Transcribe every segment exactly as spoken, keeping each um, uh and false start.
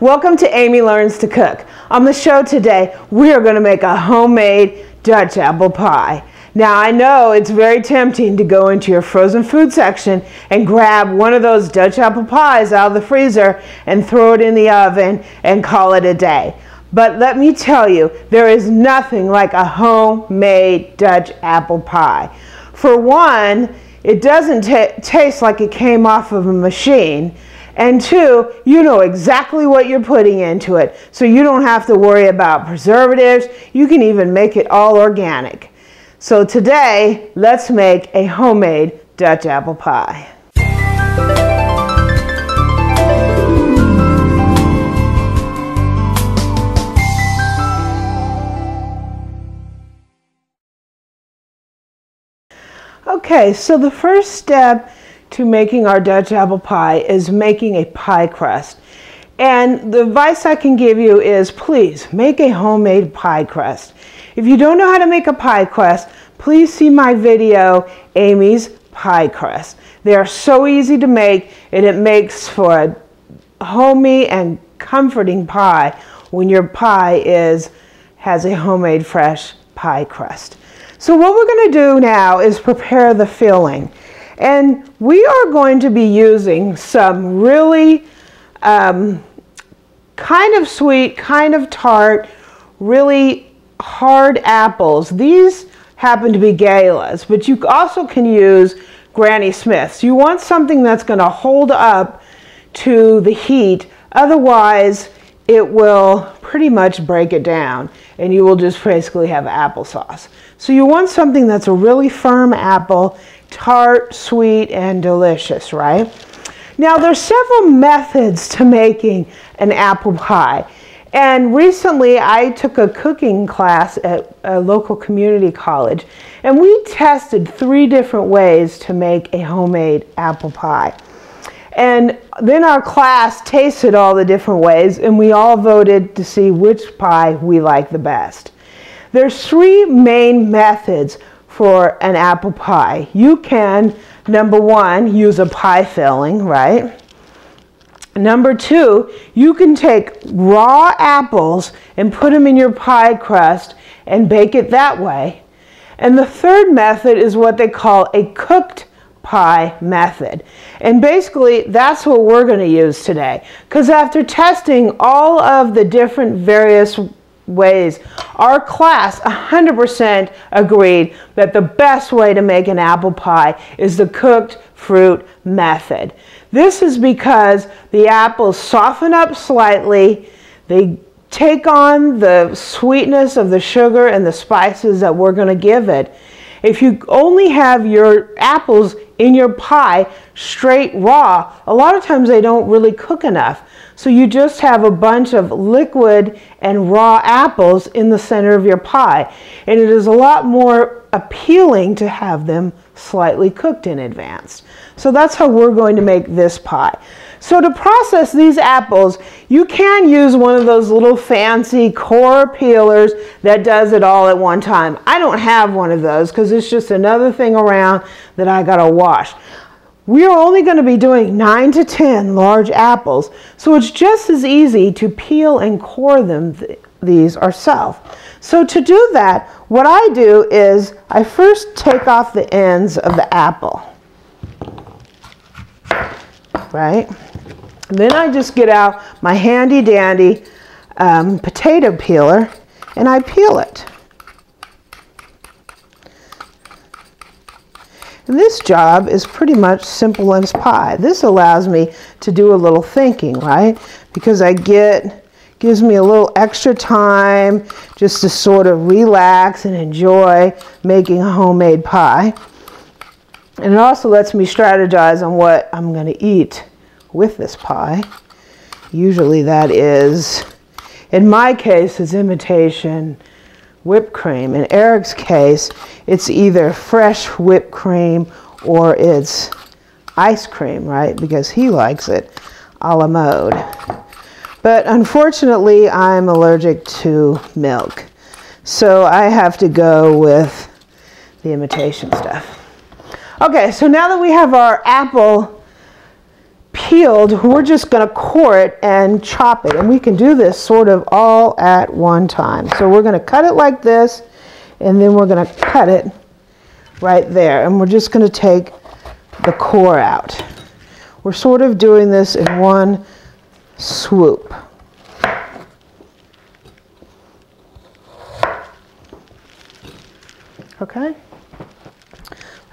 Welcome to Amy Learns to Cook. On the show today, we are going to make a homemade Dutch apple pie. Now I know it's very tempting to go into your frozen food section and grab one of those Dutch apple pies out of the freezer and throw it in the oven and call it a day. But let me tell you, there is nothing like a homemade Dutch apple pie. For one, it doesn't taste like it came off of a machine. And two, you know exactly what you're putting into it, so you don't have to worry about preservatives. You can even make it all organic. So today, let's make a homemade Dutch apple pie. Okay, so the first step to making our Dutch apple pie is making a pie crust. And the advice I can give you is, please make a homemade pie crust. If you don't know how to make a pie crust, please see my video, Amy's Pie Crust. They are so easy to make, and it makes for a homey and comforting pie when your pie is has a homemade fresh pie crust. So what we're going to do now is prepare the filling. And we are going to be using some really um, kind of sweet, kind of tart, really hard apples. These happen to be Galas, but you also can use Granny Smiths. You want something that's going to hold up to the heat, otherwise it will pretty much break it down and you will just basically have applesauce. So you want something that's a really firm apple, tart, sweet, and delicious, right? Now there's several methods to making an apple pie. And recently I took a cooking class at a local community college, and we tested three different ways to make a homemade apple pie. And then our class tasted all the different ways, and we all voted to see which pie we liked the best. There's three main methods for an apple pie. You can, number one, use a pie filling, right? Number two, you can take raw apples and put them in your pie crust and bake it that way. And the third method is what they call a cooked pie method. And basically, that's what we're going to use today. Because after testing all of the different various ways, our class one hundred percent agreed that the best way to make an apple pie is the cooked fruit method. This is because the apples soften up slightly, they take on the sweetness of the sugar and the spices that we're going to give it. If you only have your apples in your pie straight raw, a lot of times they don't really cook enough. So you just have a bunch of liquid and raw apples in the center of your pie. And it is a lot more appealing to have them slightly cooked in advance. So that's how we're going to make this pie. So to process these apples, you can use one of those little fancy core peelers that does it all at one time. I don't have one of those because it's just another thing around that I gotta wash. We're only going to be doing nine to ten large apples, so it's just as easy to peel and core them th these ourselves. So to do that, what I do is I first take off the ends of the apple, right? And then I just get out my handy dandy um, potato peeler and I peel it. This job is pretty much simple as pie. This allows me to do a little thinking, right? Because I get, gives me a little extra time just to sort of relax and enjoy making a homemade pie. And it also lets me strategize on what I'm going to eat with this pie. Usually that is, in my case, it's imitation whipped cream. In Eric's case, it's either fresh whipped cream or it's ice cream, right? Because he likes it a la mode. But unfortunately, I'm allergic to milk. So I have to go with the imitation stuff. Okay, so now that we have our apple peeled, we're just going to core it and chop it. And we can do this sort of all at one time. So we're going to cut it like this, and then we're going to cut it right there. And we're just going to take the core out. We're sort of doing this in one swoop. Okay?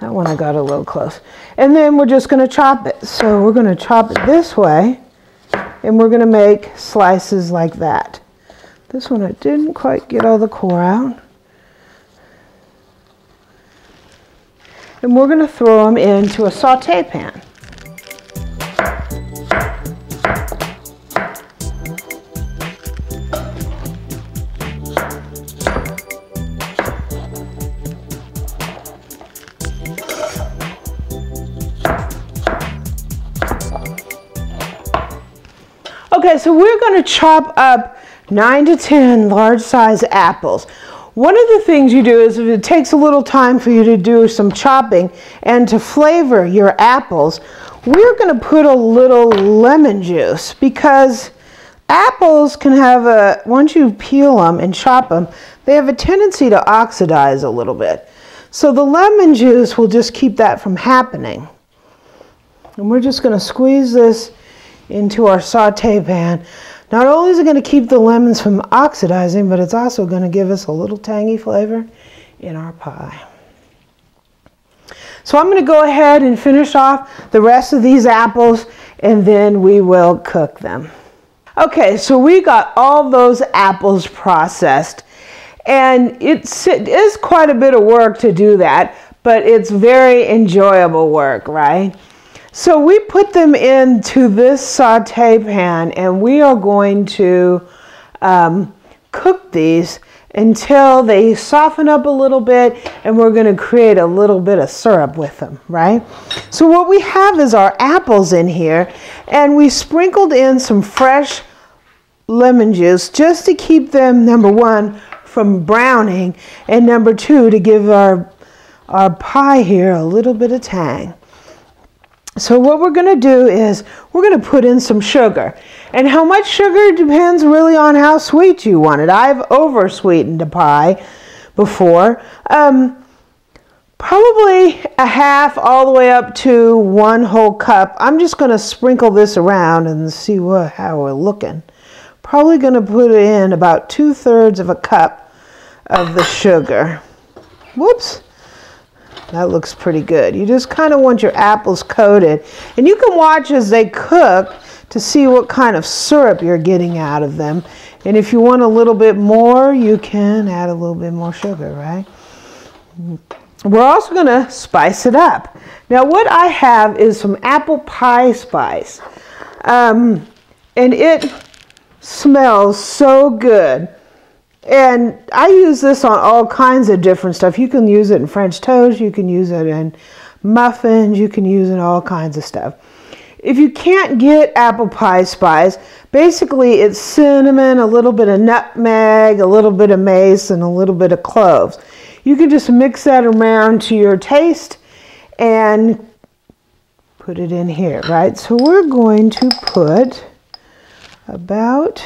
That one I got a little close. And then we're just going to chop it. So we're going to chop it this way, and we're going to make slices like that. This one I didn't quite get all the core out. And we're going to throw them into a saute pan. Okay, so we're going to chop up nine to ten large size apples. One of the things you do is if it takes a little time for you to do some chopping and to flavor your apples, we're going to put a little lemon juice, because apples can have a, once you peel them and chop them, they have a tendency to oxidize a little bit. So the lemon juice will just keep that from happening. And we're just going to squeeze this into our saute pan. Not only is it going to keep the lemons from oxidizing, but it's also going to give us a little tangy flavor in our pie. So I'm going to go ahead and finish off the rest of these apples, and then we will cook them. Okay, so we got all those apples processed, and it's, it is quite a bit of work to do that, but it's very enjoyable work, right? So we put them into this saute pan, and we are going to um, cook these until they soften up a little bit, and we're going to create a little bit of syrup with them, right? So what we have is our apples in here, and we sprinkled in some fresh lemon juice just to keep them, number one, from browning, and number two, to give our, our pie here a little bit of tang. So what we're going to do is we're going to put in some sugar. And how much sugar depends really on how sweet you want it. I've oversweetened a pie before. Um, probably a half all the way up to one whole cup. I'm just going to sprinkle this around and see what, how we're looking. Probably going to put in about two-thirds of a cup of the sugar. Whoops. That looks pretty good. You just kind of want your apples coated. And you can watch as they cook to see what kind of syrup you're getting out of them. And if you want a little bit more, you can add a little bit more sugar, right? We're also going to spice it up. Now what I have is some apple pie spice. Um, and it smells so good. And I use this on all kinds of different stuff. You can use it in French toast, you can use it in muffins, you can use it in all kinds of stuff. If you can't get apple pie spice, basically it's cinnamon, a little bit of nutmeg, a little bit of mace, and a little bit of cloves. You can just mix that around to your taste and put it in here, right? So we're going to put about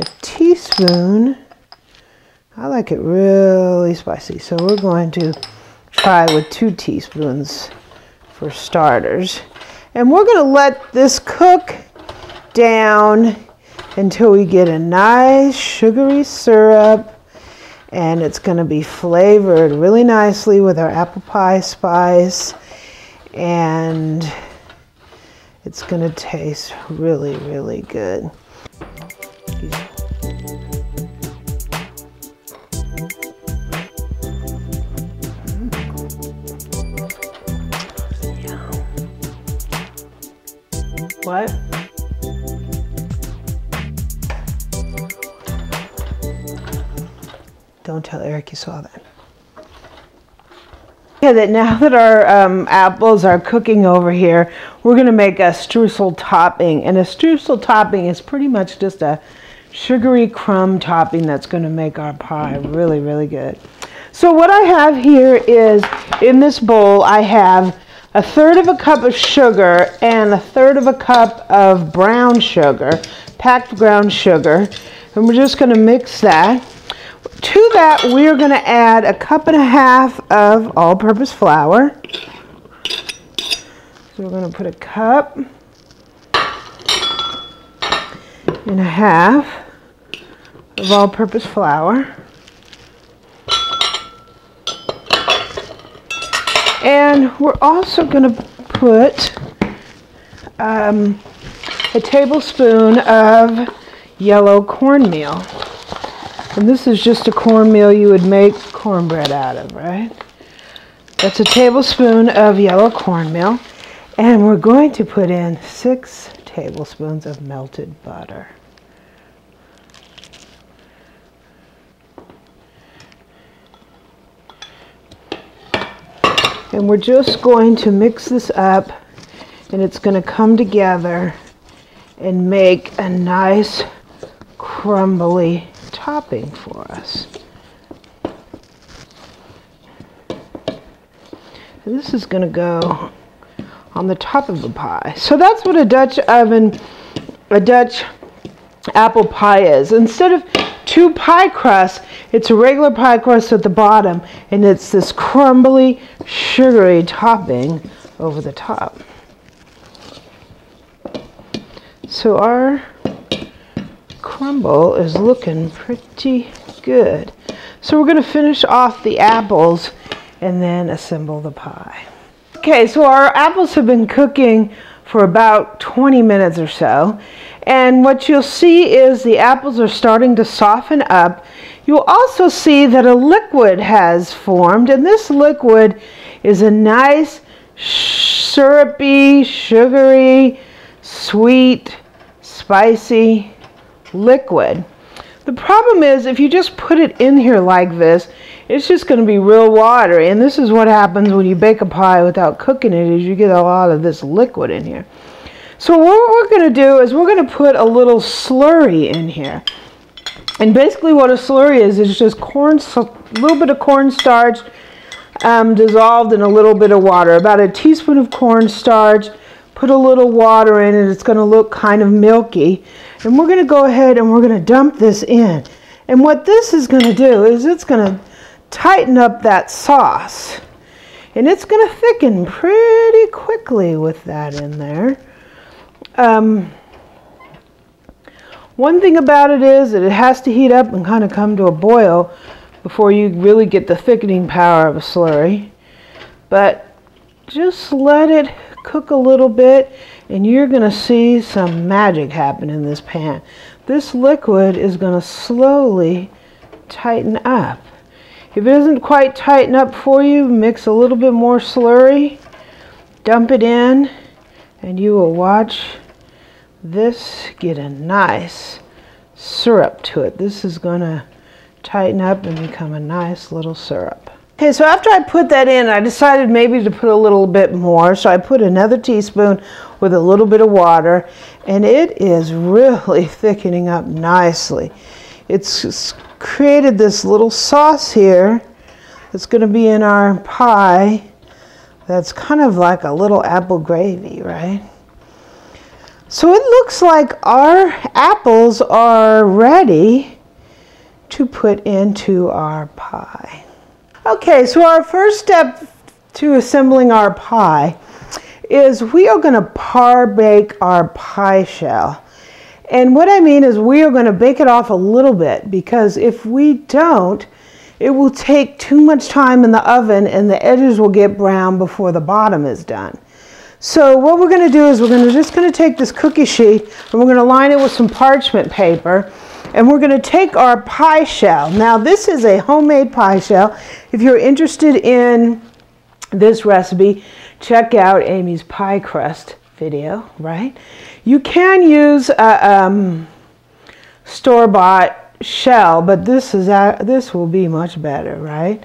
a teaspoon. I like it really spicy, so we're going to try with two teaspoons for starters. And we're going to let this cook down until we get a nice sugary syrup, and it's going to be flavored really nicely with our apple pie spice, and it's going to taste really, really good. What? Don't tell Eric you saw that. Okay, that now that our um, apples are cooking over here, we're going to make a streusel topping. And a streusel topping is pretty much just a sugary crumb topping that's going to make our pie really, really good. So what I have here is, in this bowl, I have a third of a cup of sugar and a third of a cup of brown sugar, packed brown sugar, and we're just going to mix that. To that, we're going to add a cup and a half of all-purpose flour. So we're going to put a cup and a half of all-purpose flour. And we're also going to put um, a tablespoon of yellow cornmeal. And this is just a cornmeal you would make cornbread out of, right? That's a tablespoon of yellow cornmeal. And we're going to put in six tablespoons of melted butter. And we're just going to mix this up, and it's going to come together and make a nice crumbly topping for us. And this is going to go on the top of the pie. So that's what a Dutch oven, a Dutch apple pie is. Instead of two pie crusts, it's a regular pie crust at the bottom, and it's this crumbly, sugary topping over the top. So our crumble is looking pretty good. So we're going to finish off the apples and then assemble the pie. Okay, so our apples have been cooking for about twenty minutes or so, and what you'll see is the apples are starting to soften up. You'll also see that a liquid has formed, and this liquid is a nice syrupy, sugary, sweet, spicy liquid. The problem is, if you just put it in here like this, it's just going to be real watery, and this is what happens when you bake a pie without cooking it, is you get a lot of this liquid in here. So what we're going to do is we're going to put a little slurry in here. And basically what a slurry is, is just corn, a little bit of cornstarch um, dissolved in a little bit of water. About a teaspoon of cornstarch, put a little water in it, it's going to look kind of milky. And we're going to go ahead and we're going to dump this in. And what this is going to do is it's going to tighten up that sauce, and it's going to thicken pretty quickly with that in there. Um, one thing about it is that it has to heat up and kind of come to a boil before you really get the thickening power of a slurry, but just let it cook a little bit and you're going to see some magic happen in this pan. This liquid is going to slowly tighten up. If it doesn't quite tighten up for you, mix a little bit more slurry, dump it in, and you will watch this get a nice syrup to it. This is going to tighten up and become a nice little syrup. Okay, so after I put that in, I decided maybe to put a little bit more, so I put another teaspoon with a little bit of water, and it is really thickening up nicely. It's created this little sauce here that's going to be in our pie that's kind of like a little apple gravy, right? So it looks like our apples are ready to put into our pie. Okay, so our first step to assembling our pie is we are going to par bake our pie shell. And what I mean is we are going to bake it off a little bit, because if we don't, it will take too much time in the oven and the edges will get brown before the bottom is done. So what we're going to do is we're going to just going to take this cookie sheet and we're going to line it with some parchment paper, and we're going to take our pie shell. Now this is a homemade pie shell. If you're interested in this recipe, check out Amy's Pie Crust video, right? You can use a um, store-bought shell, but this is uh, this will be much better, right?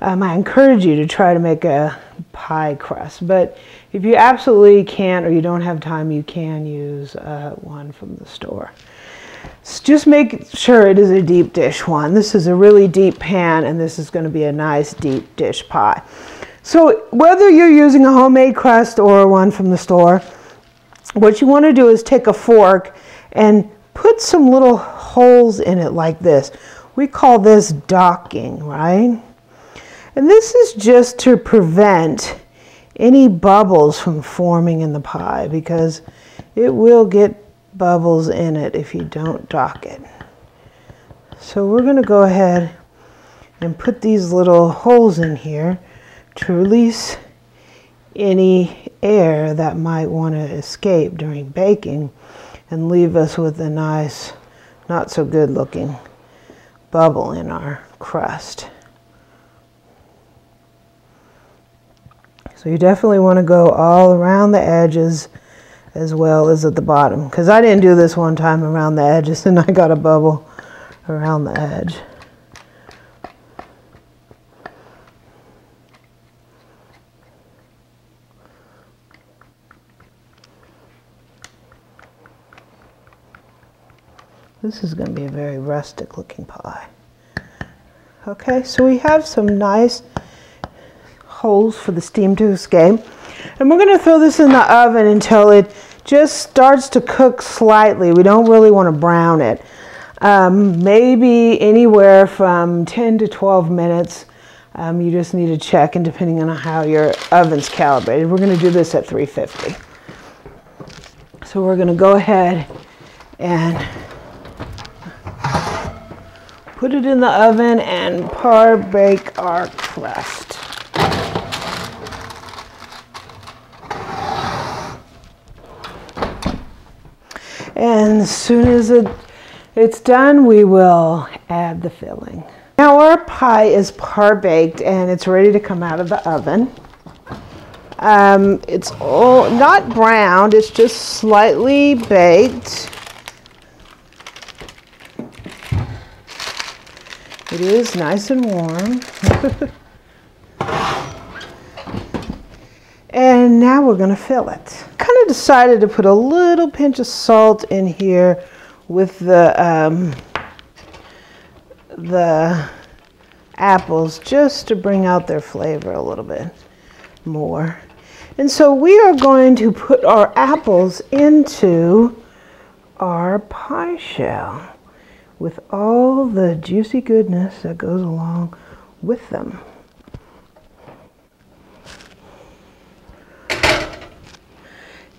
Um, I encourage you to try to make a pie crust, but if you absolutely can't or you don't have time, you can use uh, one from the store. So just make sure it is a deep dish one. This is a really deep pan, and this is going to be a nice deep dish pie. So whether you're using a homemade crust or one from the store, what you want to do is take a fork and put some little holes in it like this. We call this docking, right? And this is just to prevent any bubbles from forming in the pie, because it will get bubbles in it if you don't dock it. So we're going to go ahead and put these little holes in here to release any air that might want to escape during baking and leave us with a nice, not so good looking bubble in our crust. So you definitely want to go all around the edges as well as at the bottom, because I didn't do this one time around the edges and I got a bubble around the edge. This is going to be a very rustic looking pie. Okay, so we have some nice holes for the steam to escape. And we're going to throw this in the oven until it just starts to cook slightly. We don't really want to brown it. Um, maybe anywhere from ten to twelve minutes. Um, you just need to check, and depending on how your oven's calibrated. We're going to do this at three fifty. So we're going to go ahead and put it in the oven and par bake our crust. And as soon as it, it's done, we will add the filling. Now our pie is par baked and it's ready to come out of the oven. Um, it's all, not browned, it's just slightly baked. It is nice and warm. And now we're going to fill it. Kind of decided to put a little pinch of salt in here with the, um, the apples, just to bring out their flavor a little bit more. And so we are going to put our apples into our pie shell, with all the juicy goodness that goes along with them.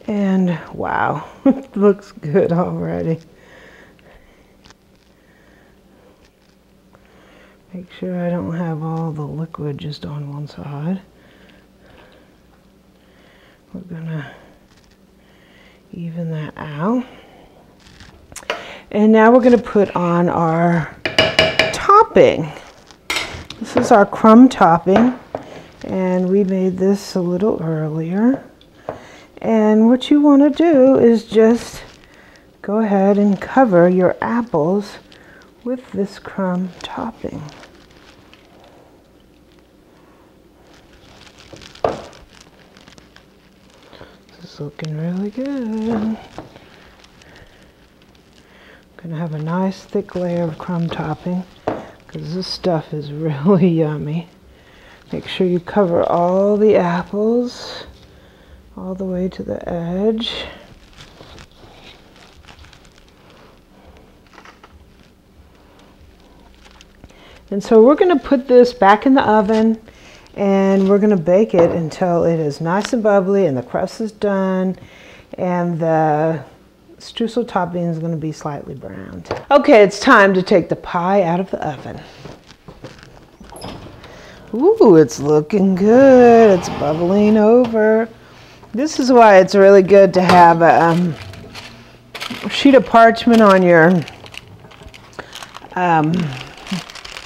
And wow, it looks good already. Make sure I don't have all the liquid just on one side. We're gonna even that out. And now we're going to put on our topping. This is our crumb topping, and we made this a little earlier. And what you want to do is just go ahead and cover your apples with this crumb topping. This is looking really good. Gonna have a nice thick layer of crumb topping, because this stuff is really yummy. Make sure you cover all the apples all the way to the edge. And so we're gonna put this back in the oven, and we're gonna bake it until it is nice and bubbly and the crust is done and the streusel topping is going to be slightly browned. Okay, it's time to take the pie out of the oven. Ooh, it's looking good. It's bubbling over. This is why it's really good to have a um, sheet of parchment on your um,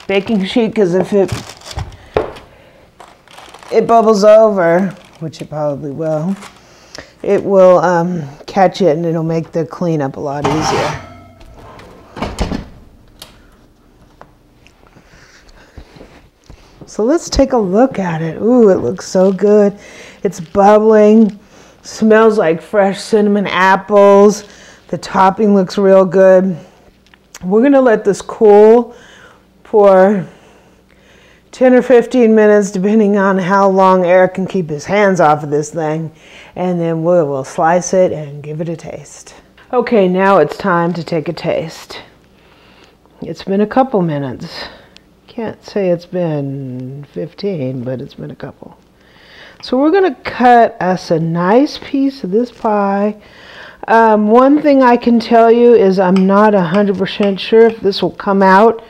baking sheet, because if it it bubbles over, which it probably will, it will um, catch it, and it'll make the cleanup a lot easier. So let's take a look at it. Ooh, it looks so good. It's bubbling, smells like fresh cinnamon apples. The topping looks real good. We're gonna let this cool for ten or fifteen minutes, depending on how long Eric can keep his hands off of this thing, and then we'll, we'll slice it and give it a taste. Okay, now it's time to take a taste. It's been a couple minutes. Can't say it's been fifteen, but it's been a couple. So we're gonna cut us a nice piece of this pie. Um, one thing I can tell you is I'm not one hundred percent sure if this will come out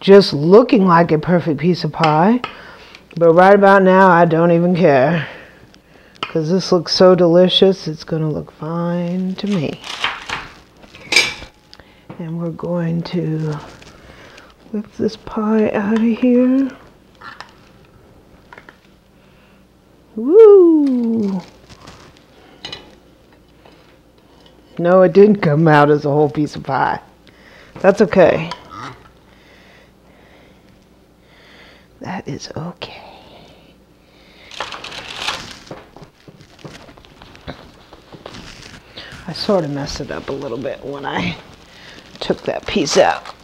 just looking like a perfect piece of pie, but right about now I don't even care because this looks so delicious. It's gonna look fine to me. And we're going to whip this pie out of here. Woo! No, it didn't come out as a whole piece of pie. That's okay. That is okay. I sort of messed it up a little bit when I took that piece out.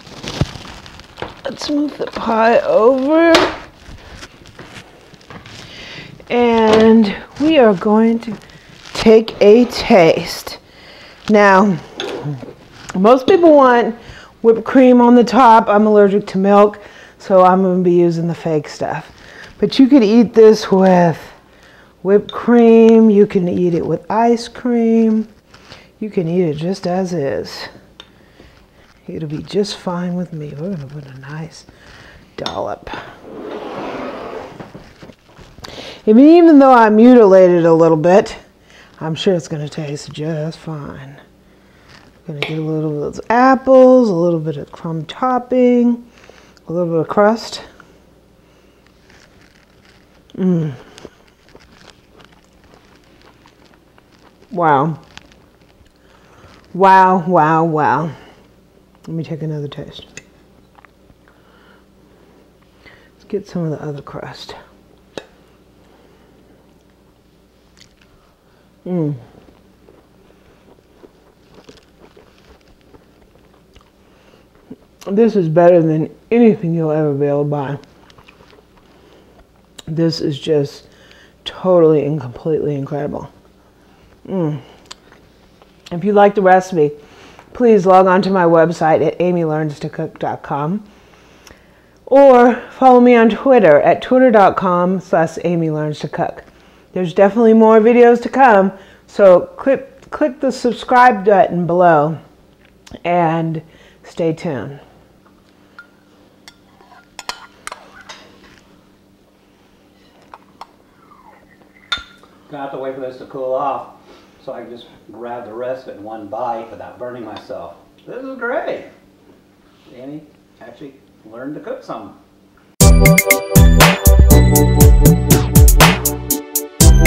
Let's move the pie over. And we are going to take a taste. Now, most people want whipped cream on the top. I'm allergic to milk, so I'm going to be using the fake stuff. But you could eat this with whipped cream. You can eat it with ice cream. You can eat it just as is. It'll be just fine with me. We're going to put a nice dollop. I mean, even though I mutilated a little bit, I'm sure it's going to taste just fine. I'm going to get a little bit of those apples, a little bit of crumb topping, a little bit of crust. Mmm. Wow. Wow, wow, wow. Let me take another taste. Let's get some of the other crust. Mmm. This is better than anything you'll ever be able to buy. This is just totally and completely incredible. Mm. If you like the recipe, please log on to my website at amy learns to cook dot com or follow me on Twitter at twitter dot com slash amy learns to cook. There's definitely more videos to come, so click, click the subscribe button below and stay tuned. I have to wait for this to cool off so I can just grab the rest of it in one bite without burning myself. This is great. Amy actually learned to cook some.